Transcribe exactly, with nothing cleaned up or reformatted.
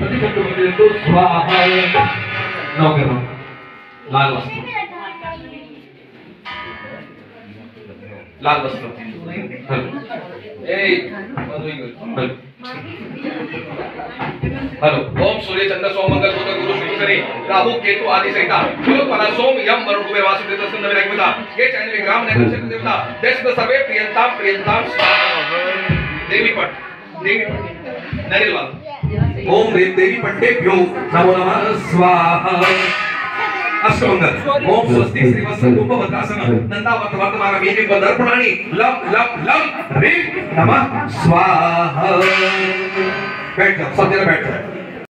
प्रतिबिंब स्वाहा नौकरों लाल वस्त्र लाल वस्त्र ए हेलो ओम सूर्य चंद्र सोम मंगल बुध गुरु शुक्र राहु केतु आदि सहिता गुरु पला सोम यम वरुण कुबेर वासुदेव दस नंबर एक बता ये चैनल विग्राम नगर से देवता देश के सबे प्रियंता प्रियंता देवी पट देवी पट नरेल वाला ओम रे देवी पट्टे प्यो नमो नमः स्वाहा अष्टमंगल ओम स्वस्ति श्री वसंतूप वतासन नंदावत वर्तमान मेने बदर्पणानि लम लम लम रे नमः स्वाहा बैठ जाओ सब जरा बैठ जाओ।